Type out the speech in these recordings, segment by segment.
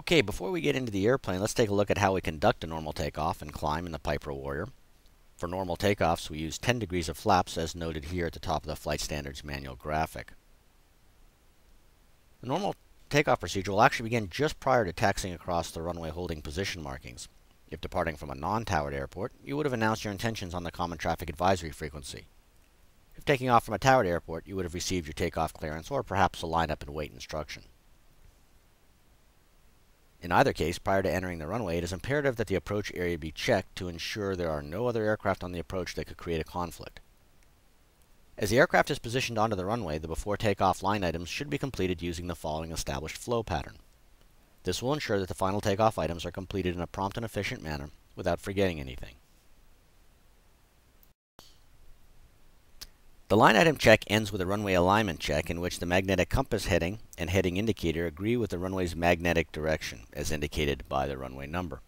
Okay, before we get into the airplane, let's take a look at how we conduct a normal takeoff and climb in the Piper Warrior. For normal takeoffs, we use 10 degrees of flaps as noted here at the top of the Flight Standards Manual graphic. The normal takeoff procedure will actually begin just prior to taxiing across the runway holding position markings. If departing from a non-towered airport, you would have announced your intentions on the Common Traffic Advisory frequency. If taking off from a towered airport, you would have received your takeoff clearance or perhaps a line up and wait instruction. In either case, prior to entering the runway, it is imperative that the approach area be checked to ensure there are no other aircraft on the approach that could create a conflict. As the aircraft is positioned onto the runway, the before takeoff line items should be completed using the following established flow pattern. This will ensure that the final takeoff items are completed in a prompt and efficient manner without forgetting anything. The line item check ends with a runway alignment check in which the magnetic compass heading and heading indicator agree with the runway's magnetic direction, as indicated by the runway number.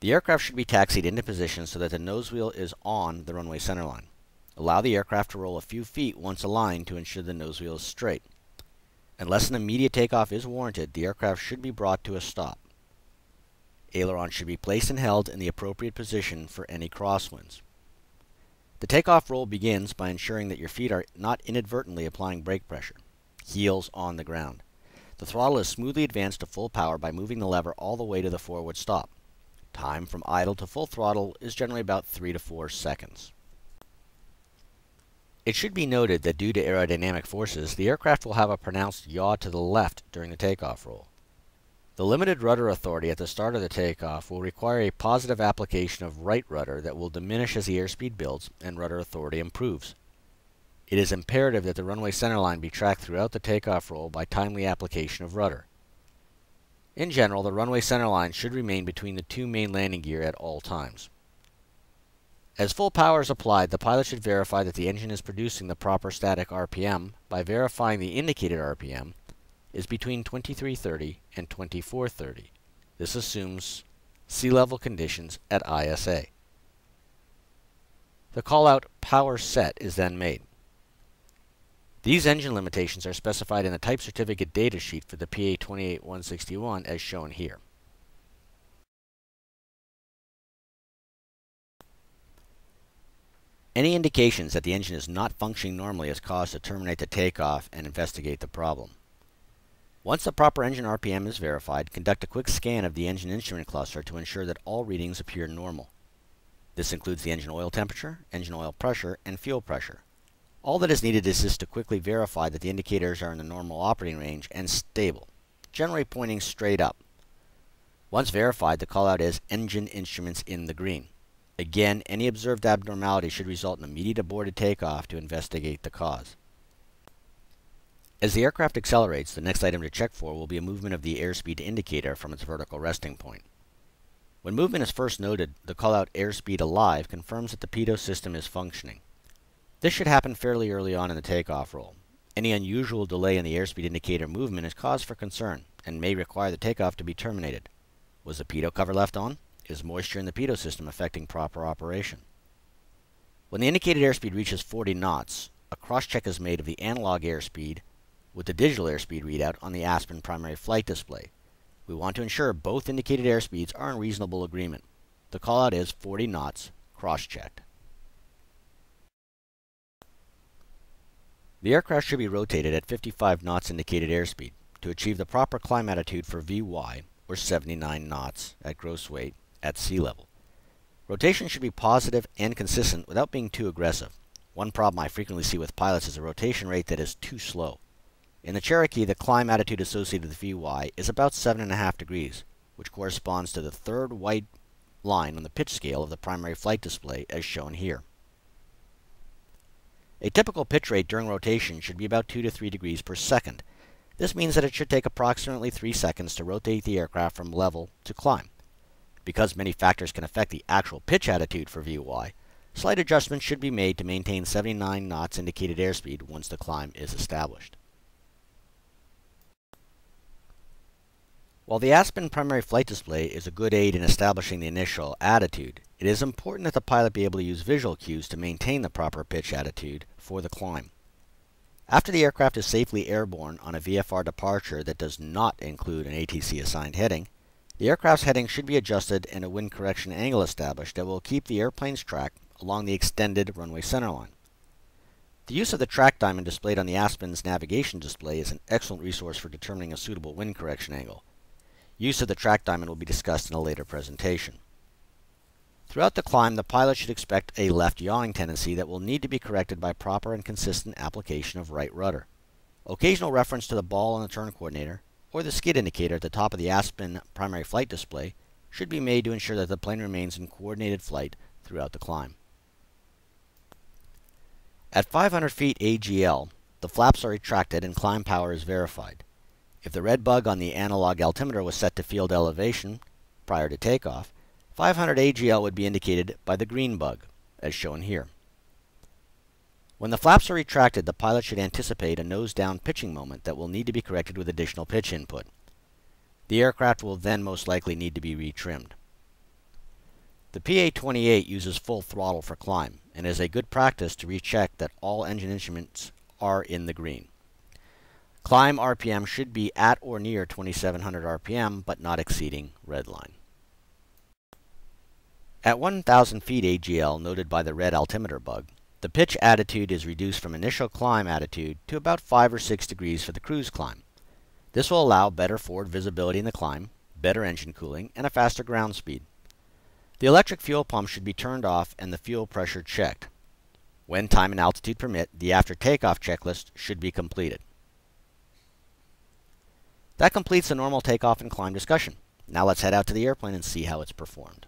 The aircraft should be taxied into position so that the nose wheel is on the runway centerline. Allow the aircraft to roll a few feet once aligned to ensure the nose wheel is straight. Unless an immediate takeoff is warranted, the aircraft should be brought to a stop. Ailerons should be placed and held in the appropriate position for any crosswinds. The takeoff roll begins by ensuring that your feet are not inadvertently applying brake pressure, heels on the ground. The throttle is smoothly advanced to full power by moving the lever all the way to the forward stop. Time from idle to full throttle is generally about 3 to 4 seconds. It should be noted that due to aerodynamic forces, the aircraft will have a pronounced yaw to the left during the takeoff roll. The limited rudder authority at the start of the takeoff will require a positive application of right rudder that will diminish as the airspeed builds and rudder authority improves. It is imperative that the runway centerline be tracked throughout the takeoff roll by timely application of rudder. In general, the runway centerline should remain between the two main landing gear at all times. As full power is applied, the pilot should verify that the engine is producing the proper static RPM by verifying the indicated RPM is between 2330 and 2430. This assumes sea level conditions at ISA. The callout power set is then made. These engine limitations are specified in the type certificate data sheet for the PA-28-161 as shown here. Any indications that the engine is not functioning normally is cause to terminate the takeoff and investigate the problem. Once the proper engine RPM is verified, conduct a quick scan of the engine instrument cluster to ensure that all readings appear normal. This includes the engine oil temperature, engine oil pressure, and fuel pressure. All that is needed is just to quickly verify that the indicators are in the normal operating range and stable, generally pointing straight up. Once verified, the callout is engine instruments in the green. Again, any observed abnormality should result in immediate aborted takeoff to investigate the cause. As the aircraft accelerates, the next item to check for will be a movement of the airspeed indicator from its vertical resting point. When movement is first noted, the callout airspeed alive confirms that the pitot system is functioning. This should happen fairly early on in the takeoff roll. Any unusual delay in the airspeed indicator movement is cause for concern and may require the takeoff to be terminated. Was the pitot cover left on? Is moisture in the pitot system affecting proper operation? When the indicated airspeed reaches 40 knots, a cross-check is made of the analog airspeed with the digital airspeed readout on the Aspen primary flight display. We want to ensure both indicated airspeeds are in reasonable agreement. The callout is 40 knots, cross-checked. The aircraft should be rotated at 55 knots indicated airspeed to achieve the proper climb attitude for VY, or 79 knots at gross weight, at sea level. Rotation should be positive and consistent without being too aggressive. One problem I frequently see with pilots is a rotation rate that is too slow. In the Cherokee, the climb attitude associated with VY is about 7.5 degrees, which corresponds to the third white line on the pitch scale of the primary flight display as shown here. A typical pitch rate during rotation should be about 2 to 3 degrees per second. This means that it should take approximately 3 seconds to rotate the aircraft from level to climb. Because many factors can affect the actual pitch attitude for VY, slight adjustments should be made to maintain 79 knots indicated airspeed once the climb is established. While the Aspen primary flight display is a good aid in establishing the initial attitude, it is important that the pilot be able to use visual cues to maintain the proper pitch attitude for the climb. After the aircraft is safely airborne on a VFR departure that does not include an ATC assigned heading, the aircraft's heading should be adjusted and a wind correction angle established that will keep the airplane's track along the extended runway centerline. The use of the track diamond displayed on the Aspen's navigation display is an excellent resource for determining a suitable wind correction angle. Use of the track diamond will be discussed in a later presentation. Throughout the climb, the pilot should expect a left yawing tendency that will need to be corrected by proper and consistent application of right rudder. Occasional reference to the ball on the turn coordinator or the skid indicator at the top of the Aspen primary flight display should be made to ensure that the plane remains in coordinated flight throughout the climb. At 500 feet AGL, the flaps are retracted and climb power is verified. If the red bug on the analog altimeter was set to field elevation prior to takeoff, 500 AGL would be indicated by the green bug, as shown here. When the flaps are retracted, the pilot should anticipate a nose-down pitching moment that will need to be corrected with additional pitch input. The aircraft will then most likely need to be retrimmed. The PA-28 uses full throttle for climb, and it is a good practice to recheck that all engine instruments are in the green. Climb RPM should be at or near 2700 RPM, but not exceeding red line. At 1000 feet AGL, noted by the red altimeter bug, the pitch attitude is reduced from initial climb attitude to about 5 or 6 degrees for the cruise climb. This will allow better forward visibility in the climb, better engine cooling, and a faster ground speed. The electric fuel pump should be turned off and the fuel pressure checked. When time and altitude permit, the after takeoff checklist should be completed. That completes the normal takeoff and climb discussion. Now let's head out to the airplane and see how it's performed.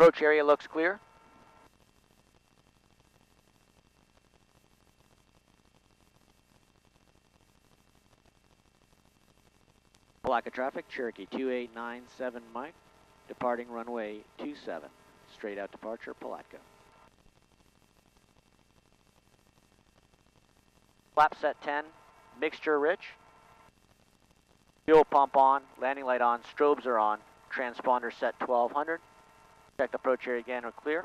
Approach area looks clear. Block of traffic, Cherokee 2897 Mike, departing runway 27, straight out departure, Palatka. Flap set 10, mixture rich, fuel pump on, landing light on, strobes are on, transponder set 1200, check the approach area again, we're clear.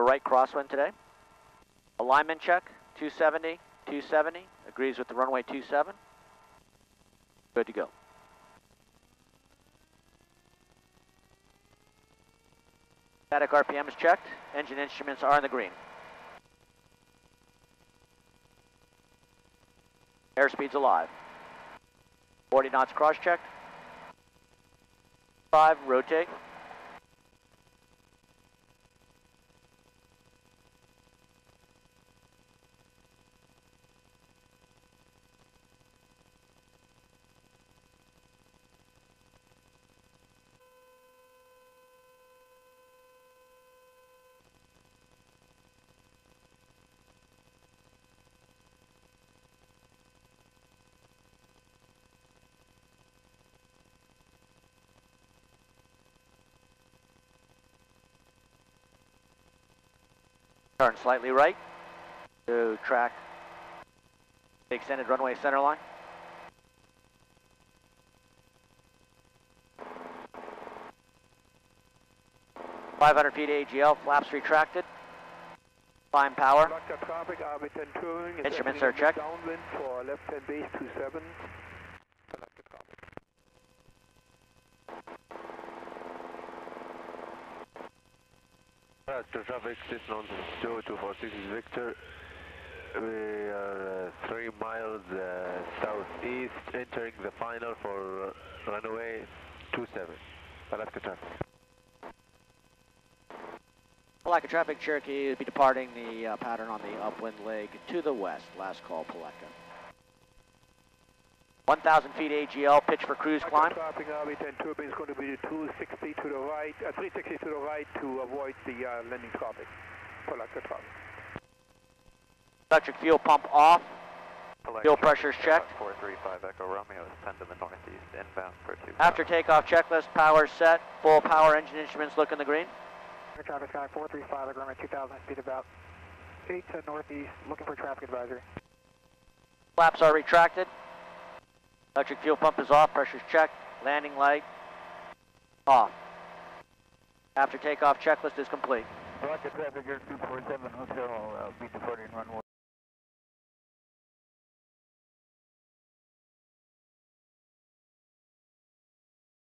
Right crosswind today. Alignment check, 270, 270, agrees with the runway 27. Good to go. Static RPM is checked, engine instruments are in the green. Airspeed's alive. 40 knots cross checked. 5, rotate. Turn slightly right to track the extended runway center line. .500 feet AGL, flaps retracted. Climb power. Instruments are checked. Downwind for left hand base 27. Traffic, this nonsense 0246 is Victor. We are 3 miles southeast, entering the final for runway 27. Palatka traffic. Palatka traffic, Cherokee will be departing the pattern on the upwind leg to the west. Last call, Palatka. 1000 feet AGL, pitch for cruise climb. Traffic RB10 turbine is going to be the 260 to the right, 360 to the right to avoid the landing traffic. Palatka traffic. Electric fuel pump off. Fuel pressure's checked. 435 Echo Romeo, ascend to the northeast, inbound for 2 miles. After takeoff checklist, power set, full power, engine instruments look in the green. Traffic sky 435 Echo Romeo, 2000 feet about 8 to northeast, looking for traffic advisory. Flaps are retracted. Electric fuel pump is off, pressure's checked, landing light off. After takeoff checklist is complete. Roger, traffic, air 247, hotel, beat the 40 and runway.